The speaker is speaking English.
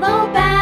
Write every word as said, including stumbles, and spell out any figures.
yellow bag.